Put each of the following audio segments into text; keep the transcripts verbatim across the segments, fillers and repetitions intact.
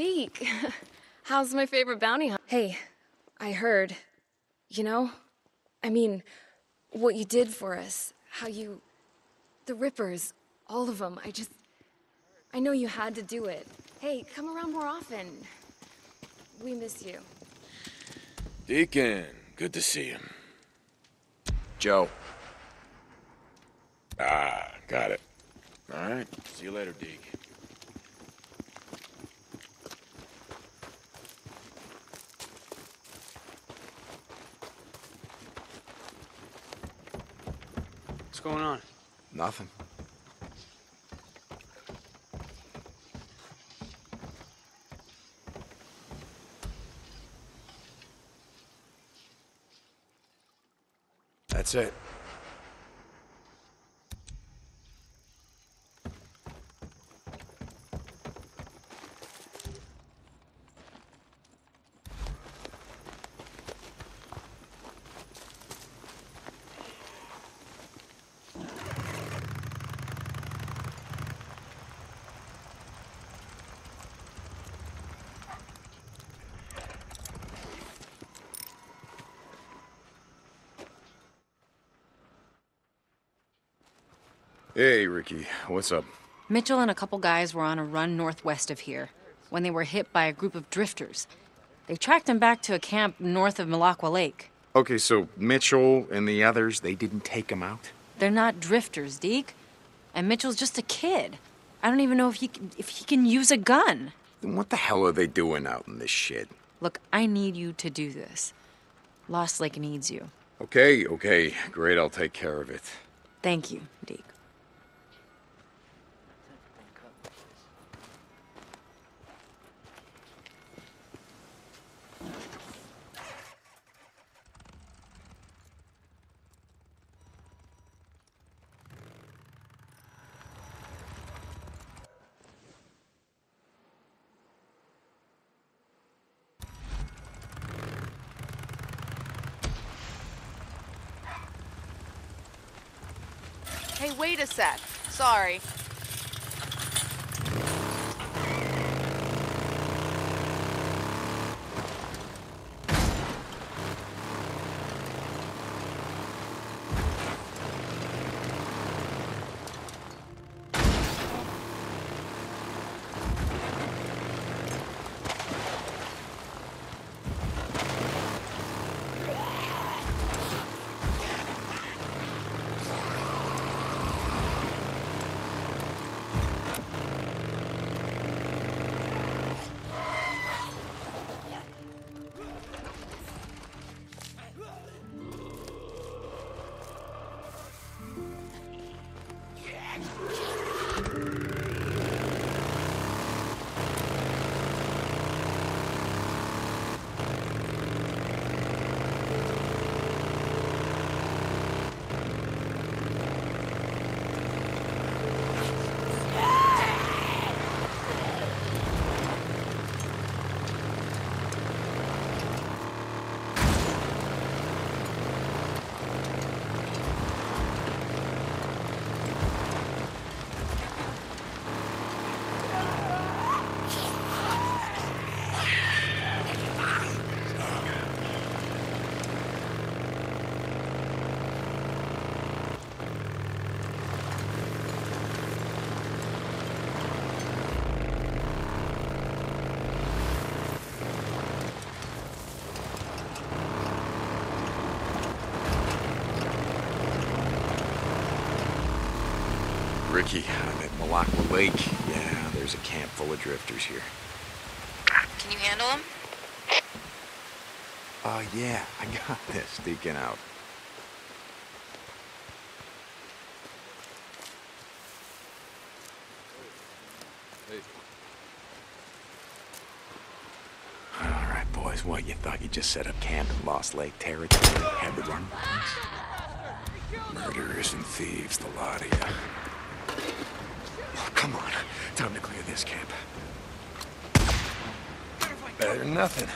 Deke, how's my favorite bounty hunt? Hey, I heard, you know, I mean, what you did for us, how you, the Rippers, all of them, I just, I know you had to do it. Hey, come around more often. We miss you. Deacon, good to see him. Joe. Ah, got it. All right, see you later, Deke. What's going on? Nothing. That's it. Hey, Ricky. What's up? Mitchell and a couple guys were on a run northwest of here when they were hit by a group of drifters. They tracked them back to a camp north of Malaqua Lake. Okay, so Mitchell and the others, they didn't take them out? They're not drifters, Deke. And Mitchell's just a kid. I don't even know if he can, if he can use a gun. Then what the hell are they doing out in this shit? Look, I need you to do this. Lost Lake needs you. Okay, okay. Great, I'll take care of it. Thank you, Deke. Hey, wait a sec. Sorry. Ricky, I'm at Malaqua Lake. Yeah, there's a camp full of drifters here. Can you handle them? Uh, yeah, I got this. Deacon out. All right, boys, what, you thought you just set up camp in Lost Lake territory? Had to run? Murderers and thieves, the lot of you. Come on, time to clear this camp. Better than nothing.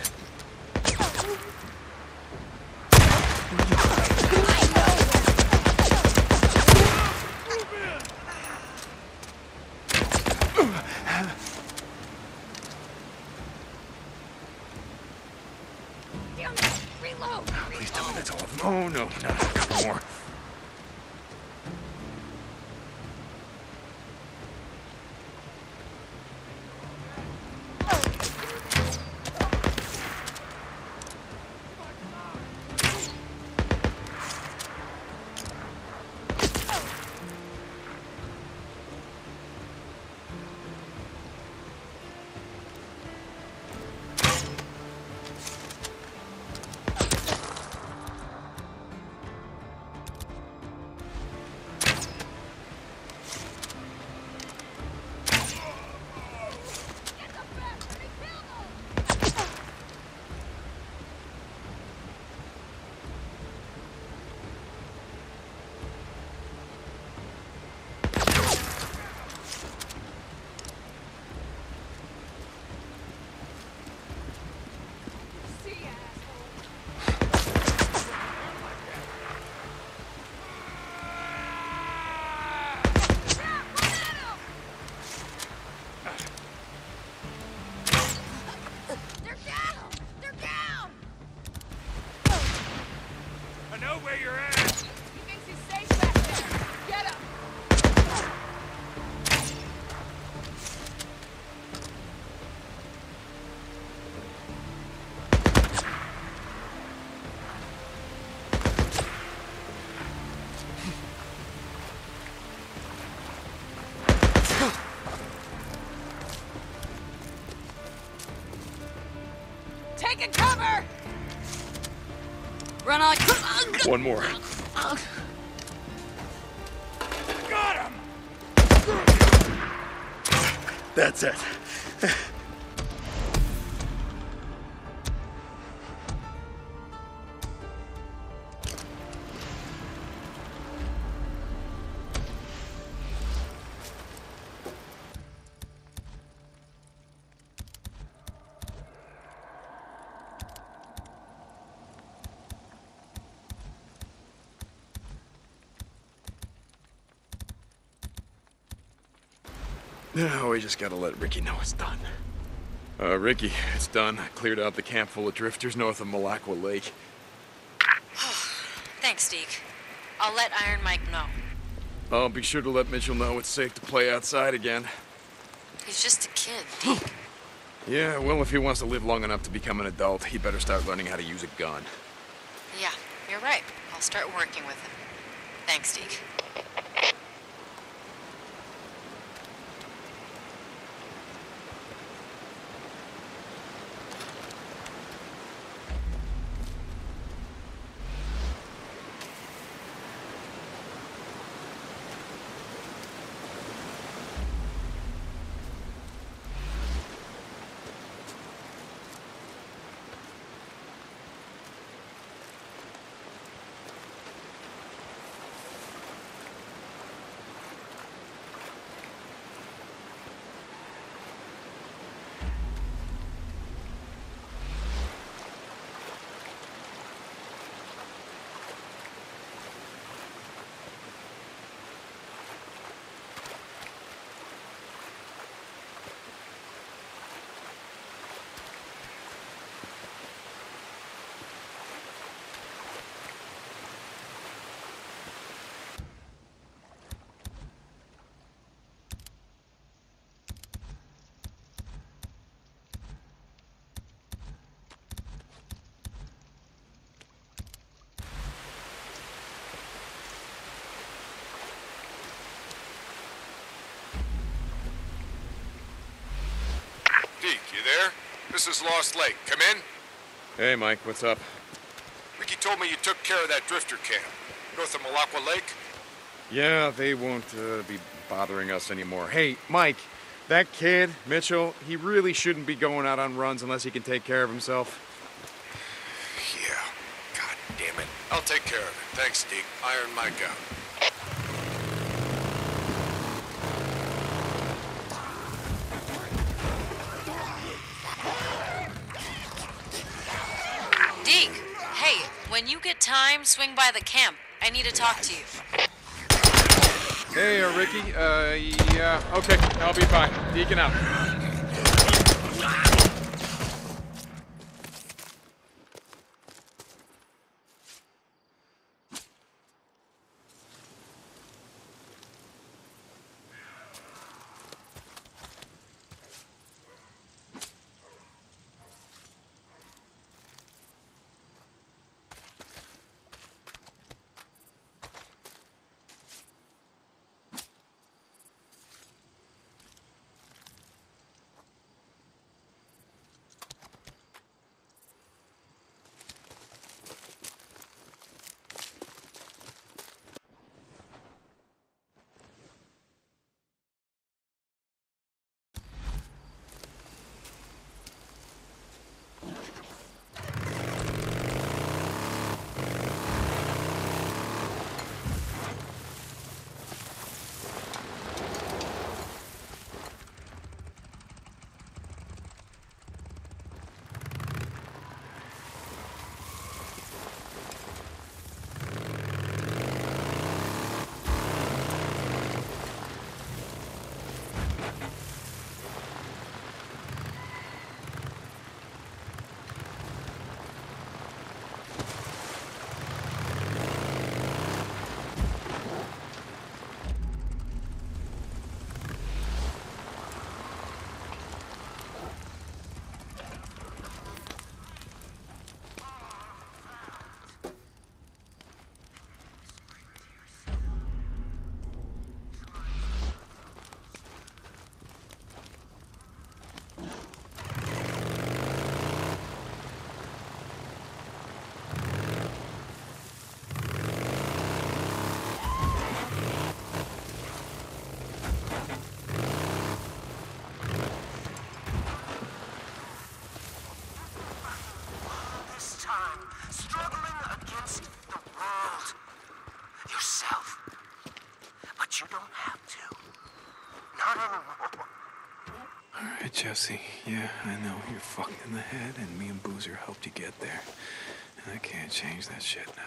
One more. Got him. That's it. Now we just gotta let Ricky know it's done. Uh, Ricky, it's done. I cleared out the camp full of drifters north of Malaqua Lake. Thanks, Deke. I'll let Iron Mike know. I'll be sure to let Mitchell know it's safe to play outside again. He's just a kid, Deke. Yeah, well, if he wants to live long enough to become an adult, he better start learning how to use a gun. Yeah, you're right. I'll start working with him. Thanks, Deke. You there? This is Lost Lake. Come in. Hey, Mike. What's up? Ricky told me you took care of that drifter camp north of Malaqua Lake. Yeah, they won't uh, be bothering us anymore. Hey, Mike, that kid, Mitchell, he really shouldn't be going out on runs unless he can take care of himself. Yeah. God damn it. I'll take care of it. Thanks, Deke. Iron Mike out. When you get time, swing by the camp. I need to talk to you. Hey, uh, Ricky. Uh, yeah, okay. I'll be fine. Deacon out. Jesse. Yeah, I know. You're fucked in the head, and me and Boozer helped you get there. And I can't change that shit now.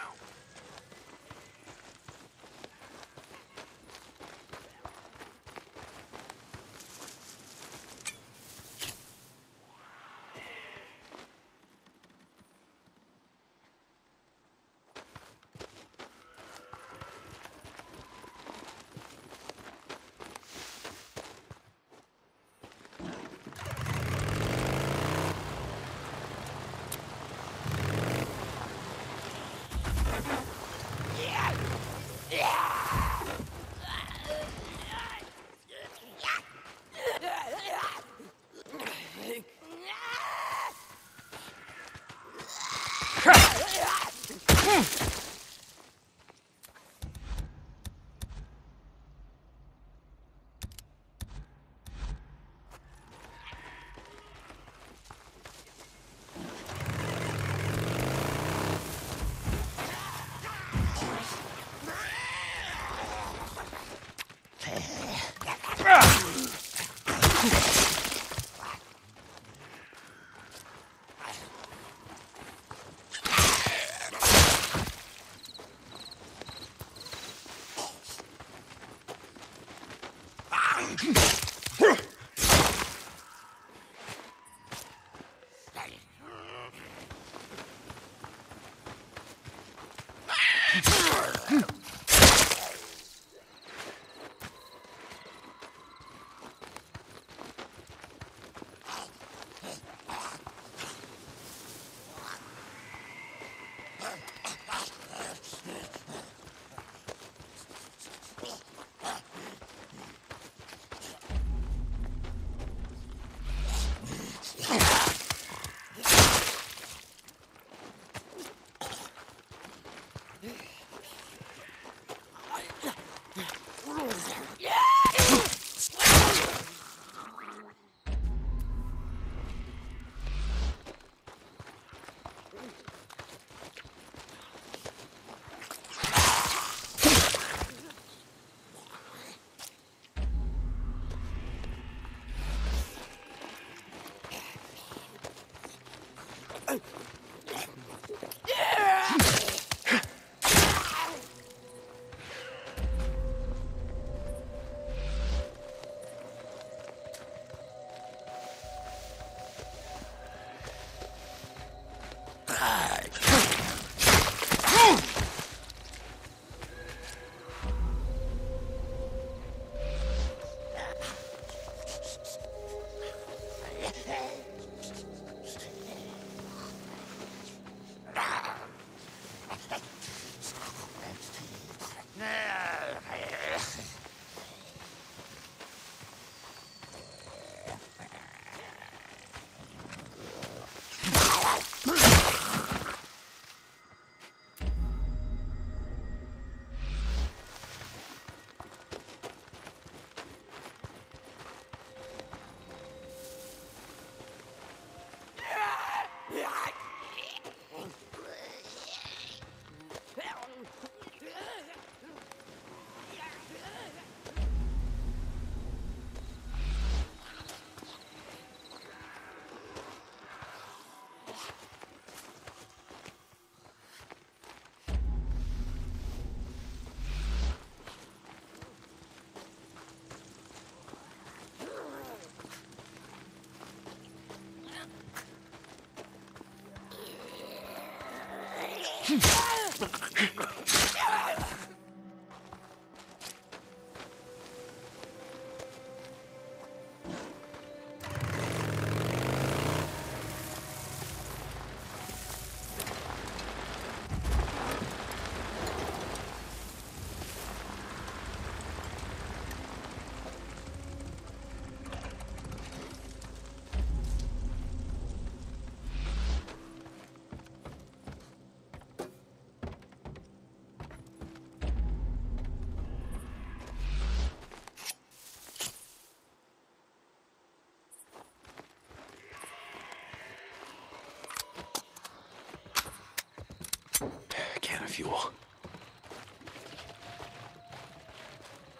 Fuel.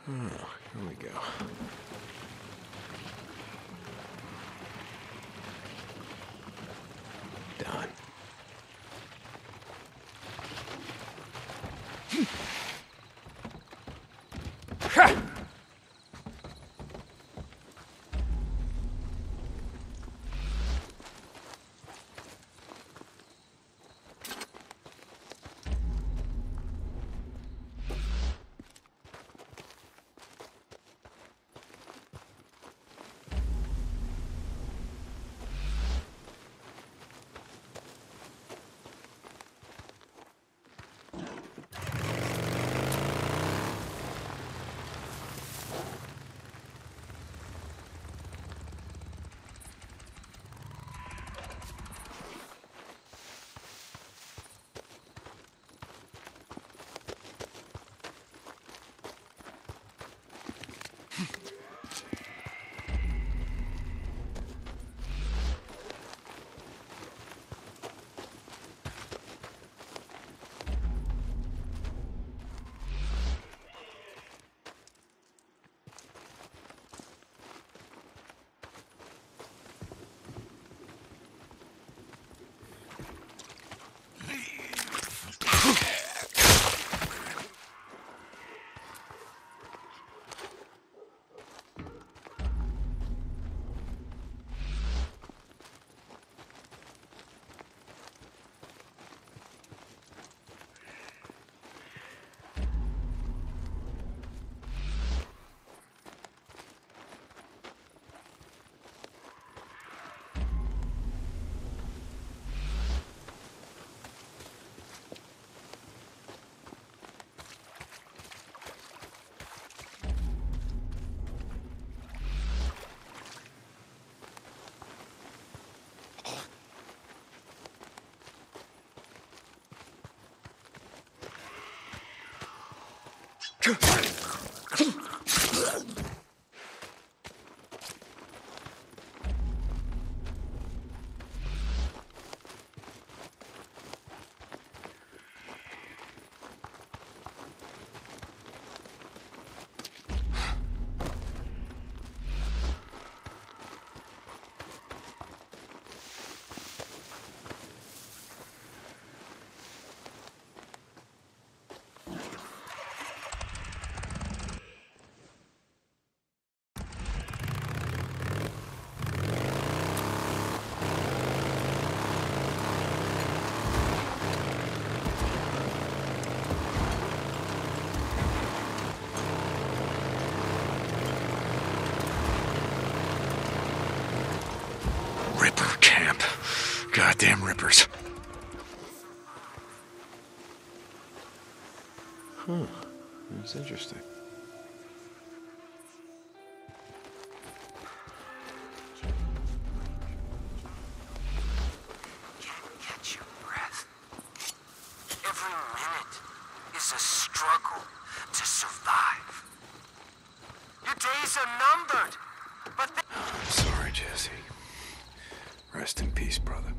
Oh, here we go. on. Goddamn rippers. Huh. That's interesting. Catch your breath. Every minute is a struggle to survive. Your days are numbered, but they- oh, I'm sorry, Jesse. Rest in peace, brother.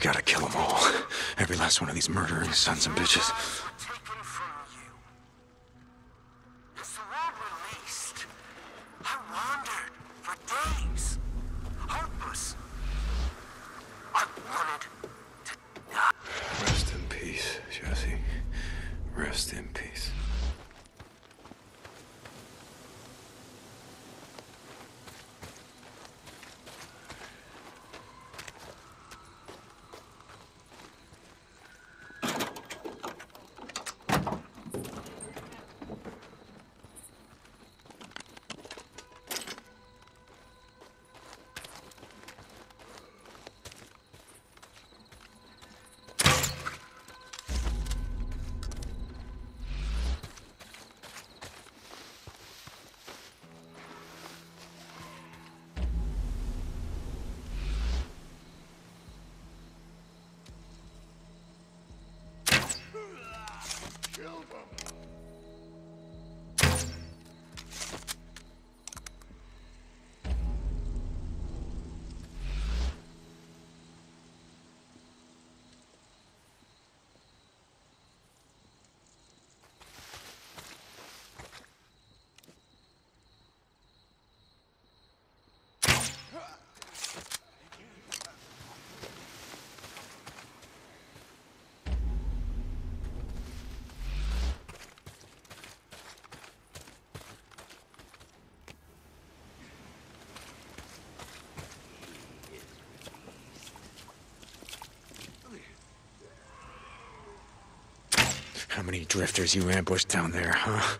Gotta kill them all. Every last one of these murdering sons of bitches. kill them. How many drifters you ambushed down there, huh?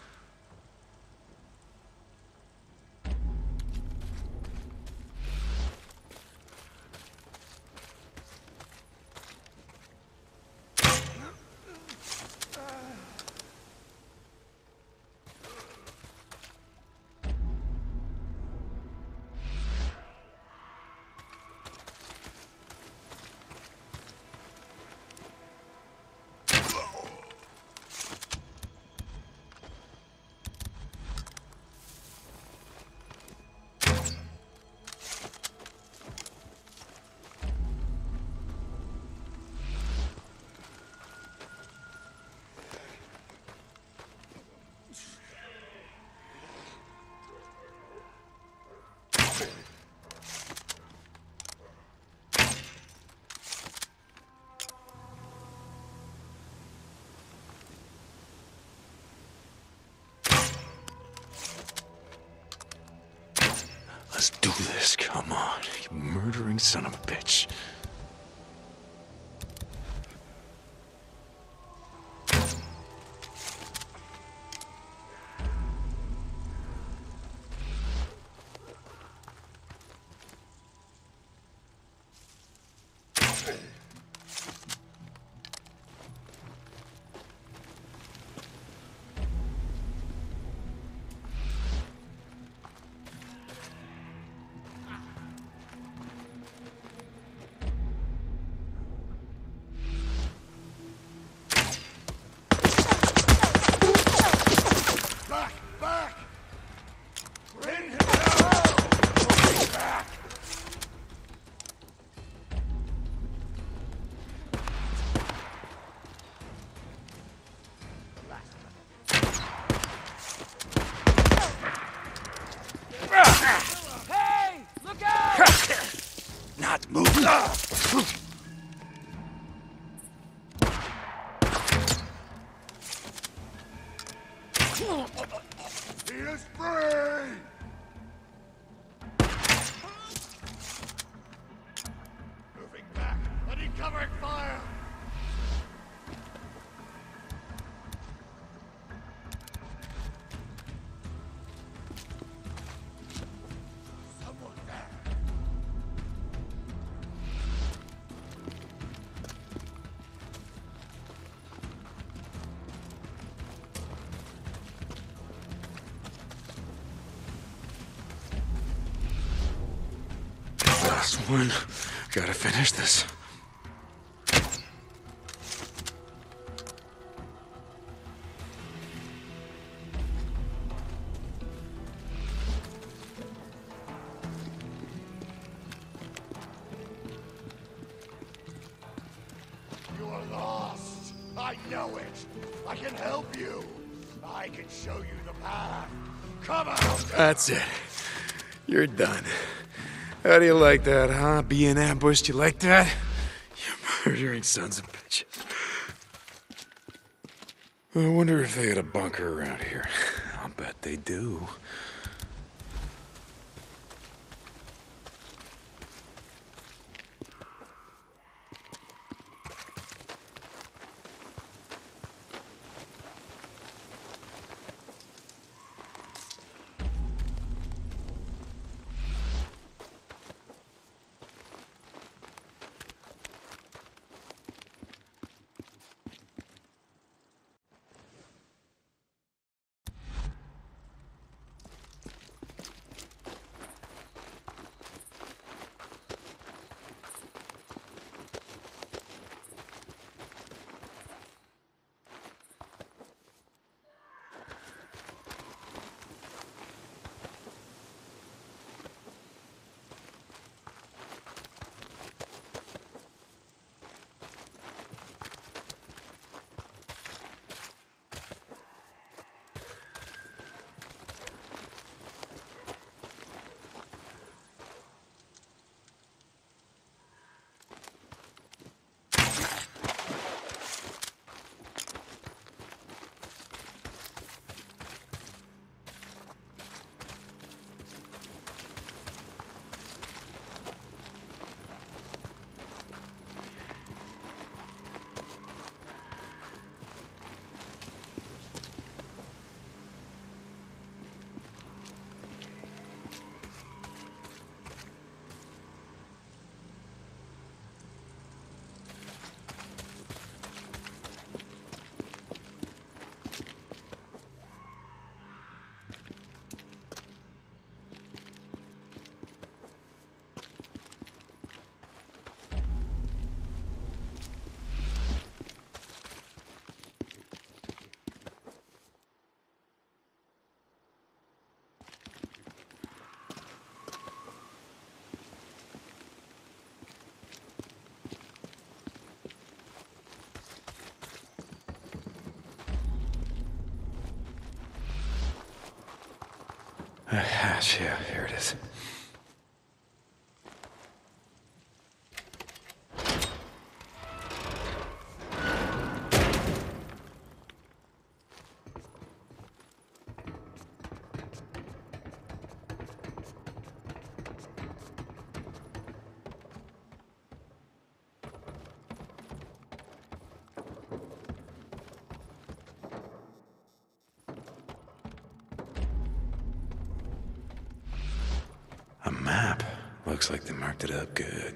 Let's do this, come on, you murdering son of a bitch. Last one. Gotta finish this. You are lost. I know it. I can help you. I can show you the path. Come out. That's it. You're done. How do you like that, huh? Being ambushed, you like that? You murdering sons of bitches. I wonder if they had a bunker around here. I'll bet they do. a hatch. Yeah, here it is. Looks like they marked it up good.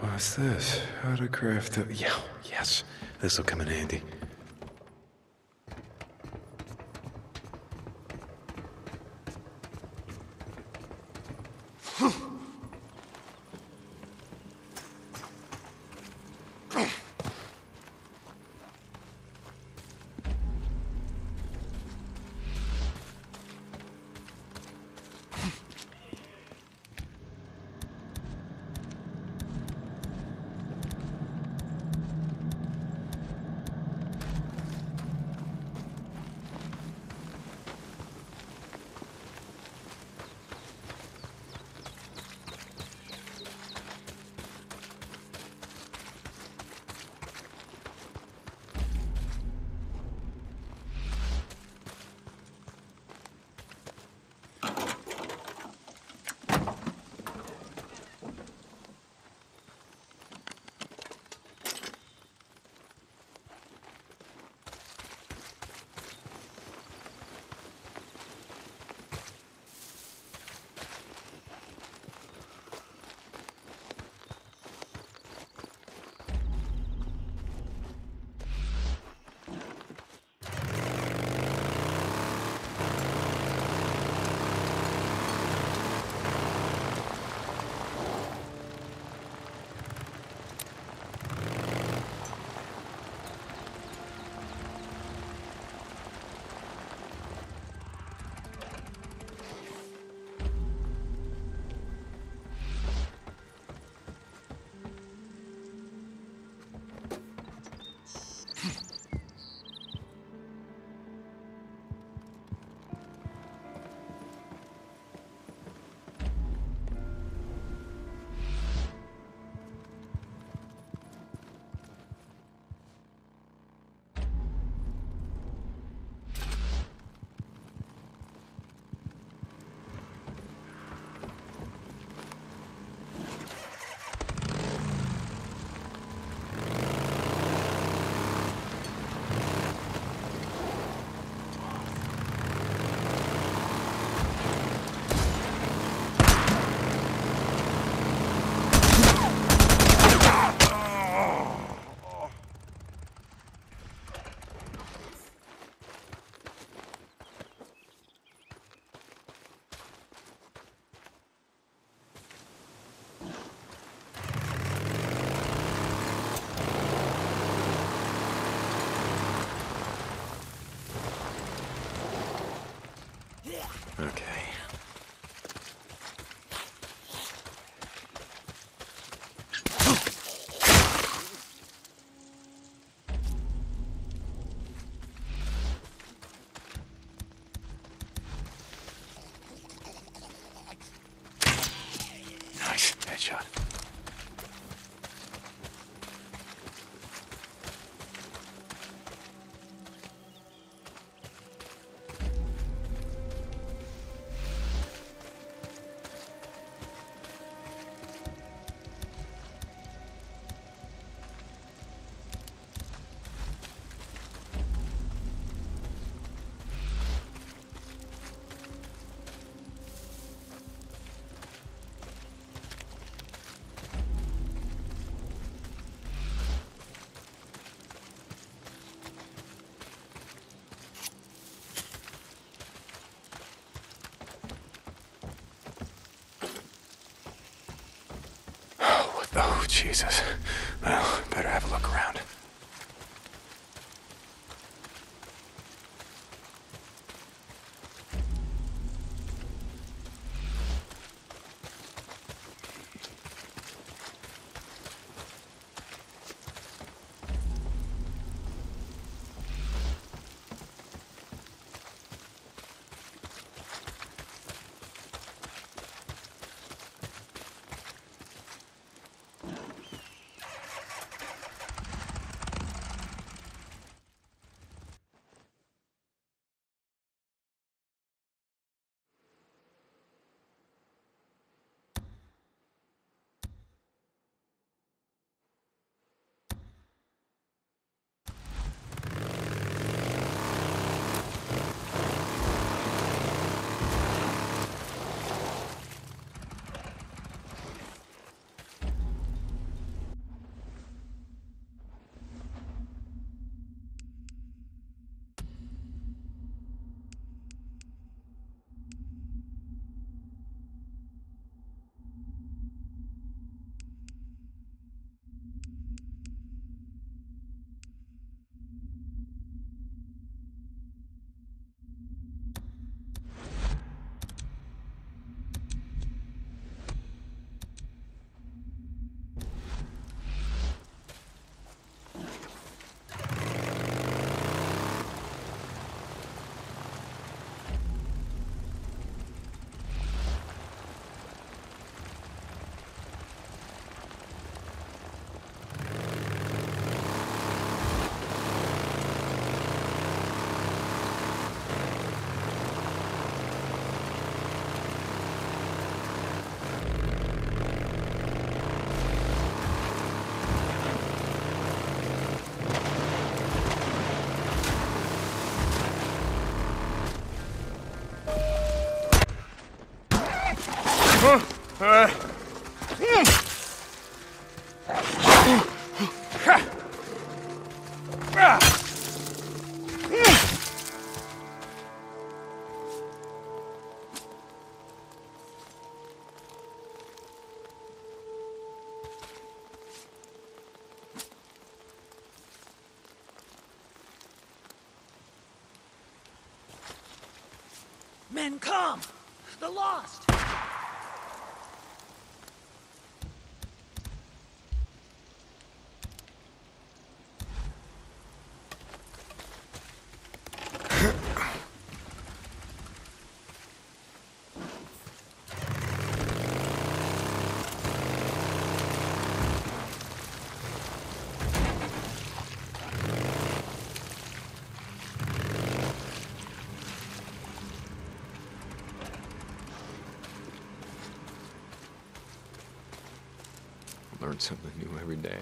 What's this? How to craft a... Yeah, yes. This'll come in handy. Shot. Jesus, Well, better have a look around. Uh. Men, come! The lost! Learn something new every day.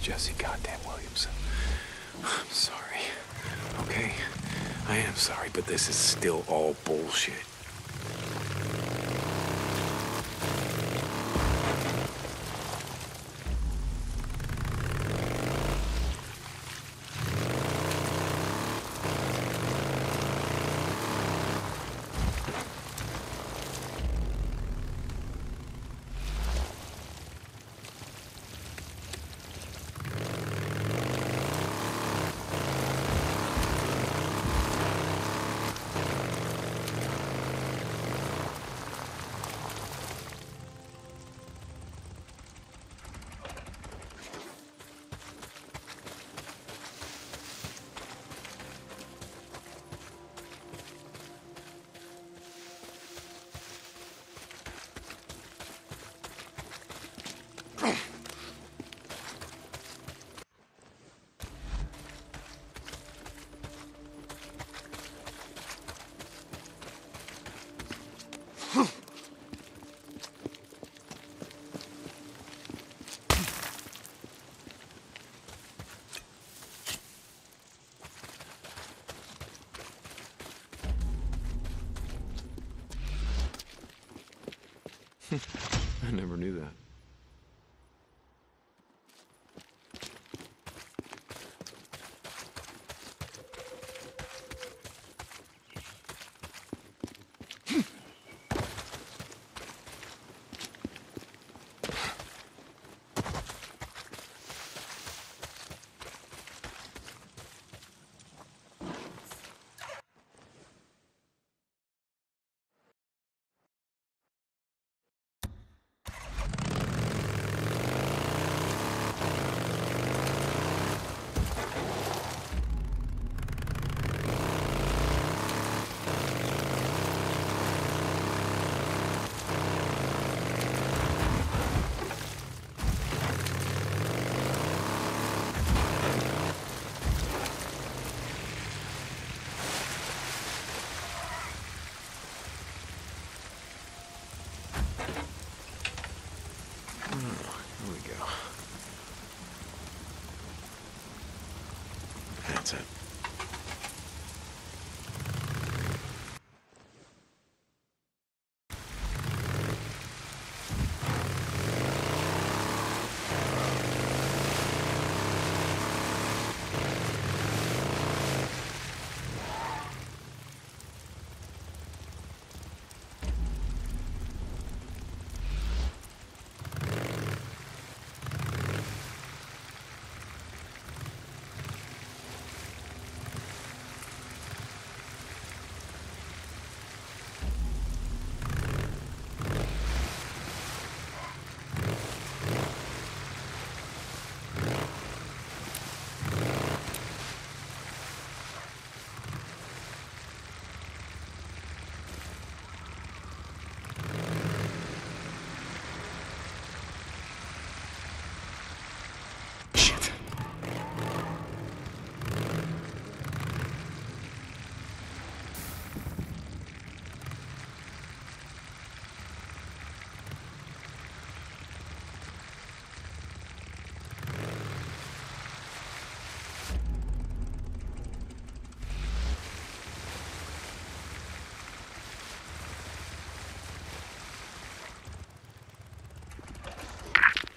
Jesse goddamn Williamson. I'm sorry. Okay, I am sorry, but this is still all bullshit. I never knew that.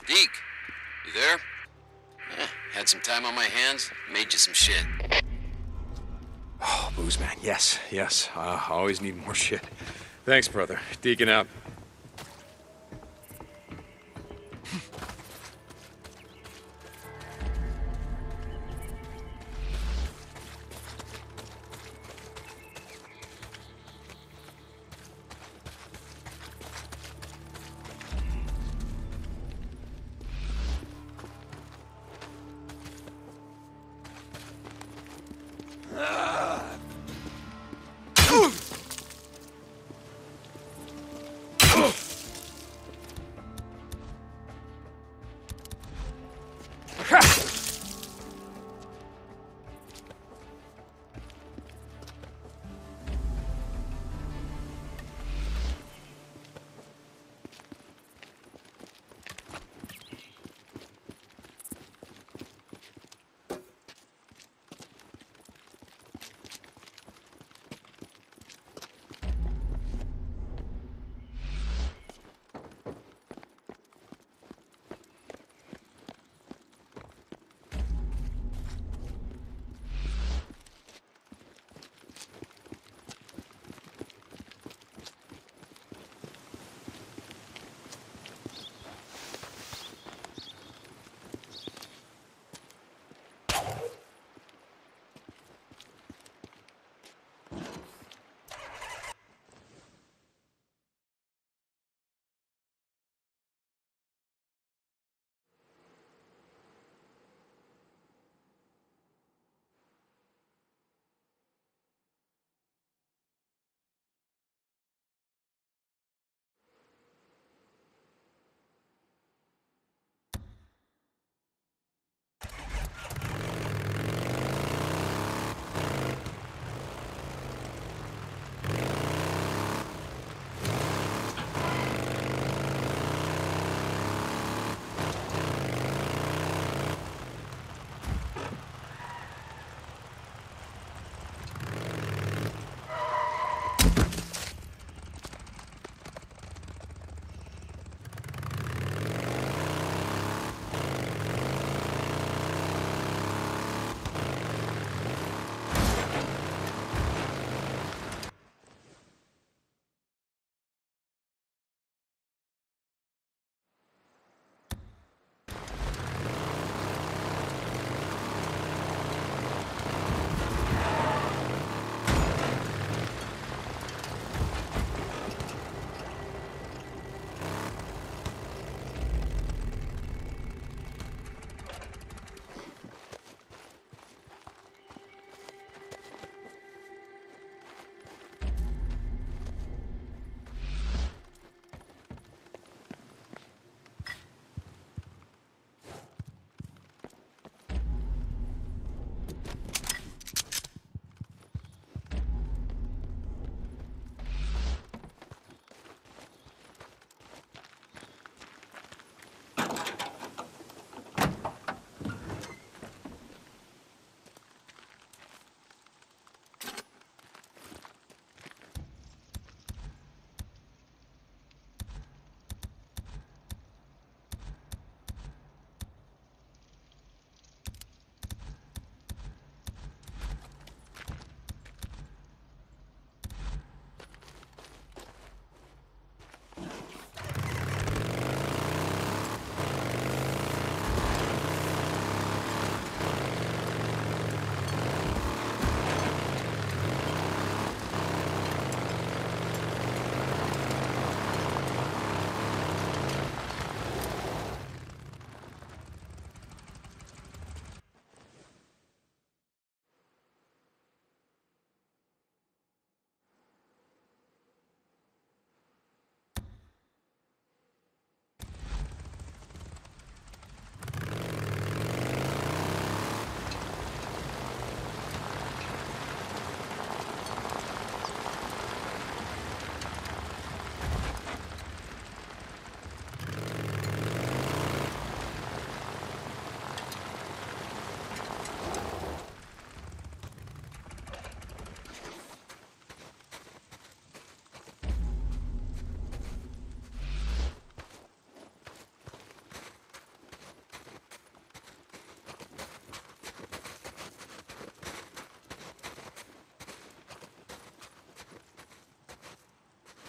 Deke, you there? Yeah, had some time on my hands, made you some shit. Oh, booze man, yes, yes. Uh, I always need more shit. Thanks, brother. Deacon out.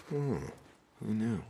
Oh, who knew?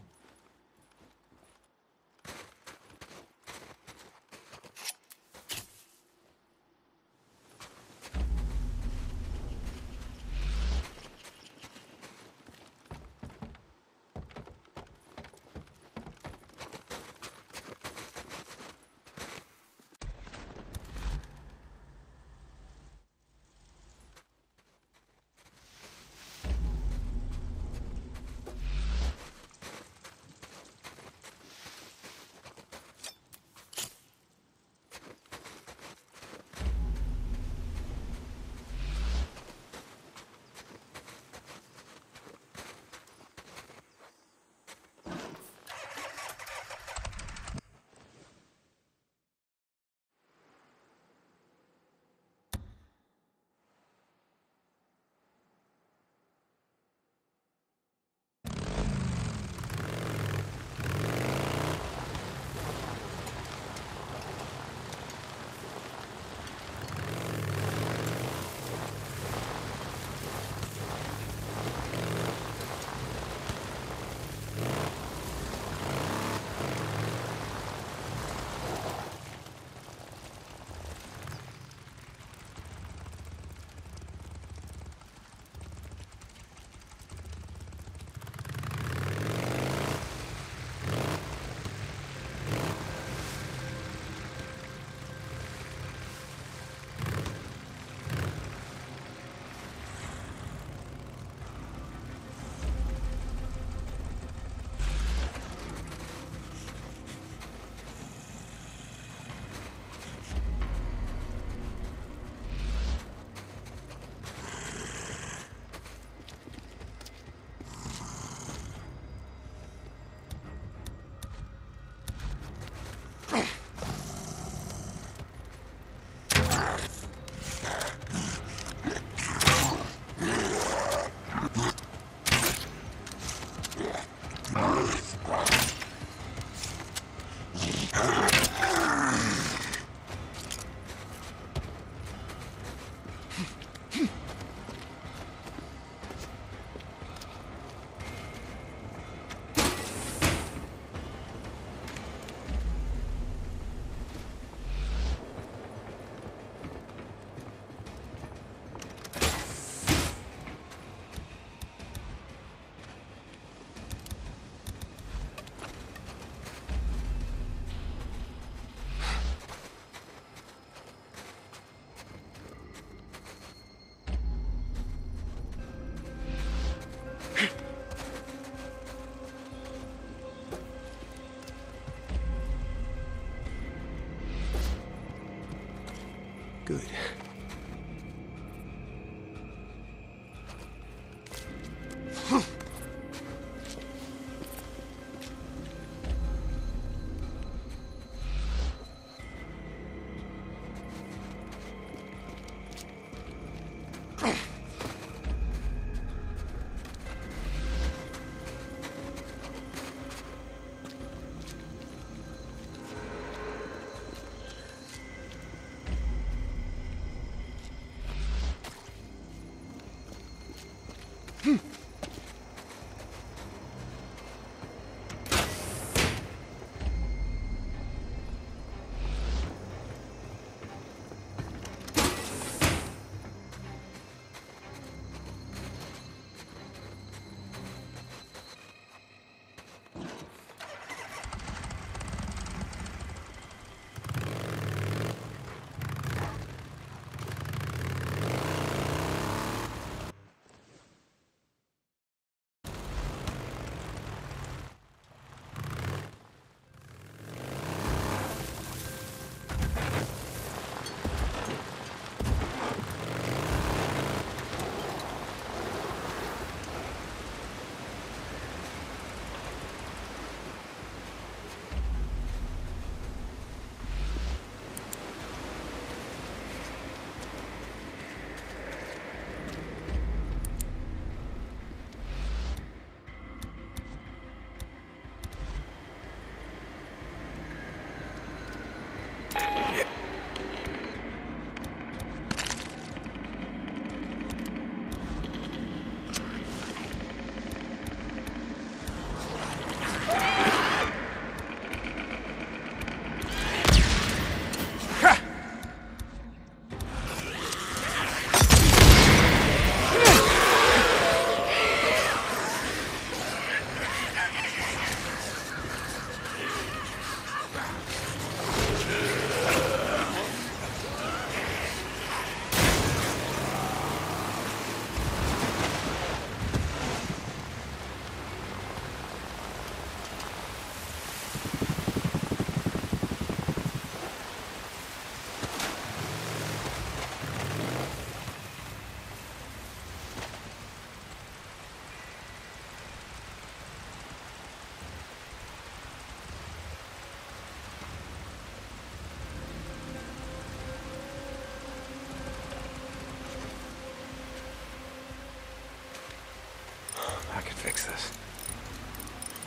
Good.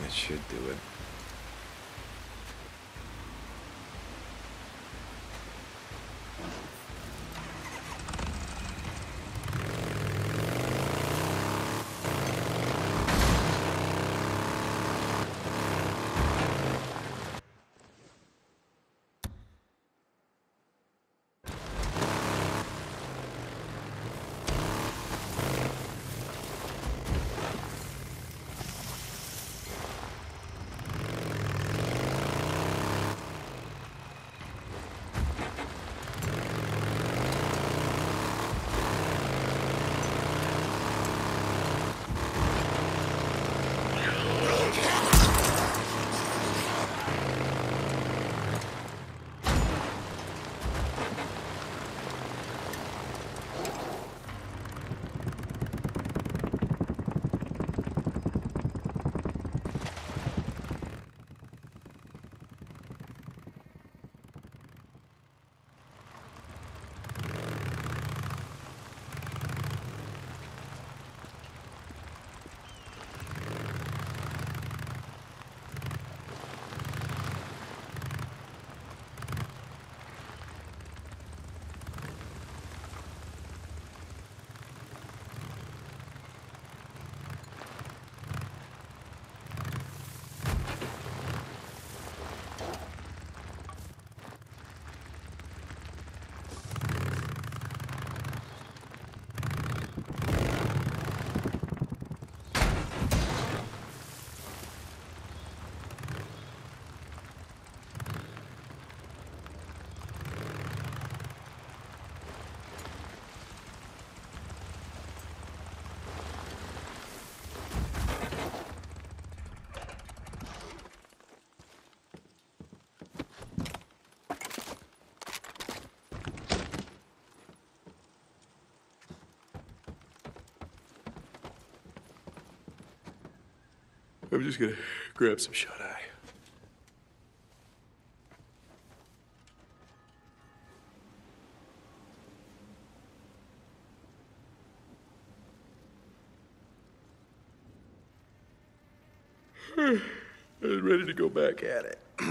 It should do it. I'm just gonna grab some shut eye. I'm ready to go back at it.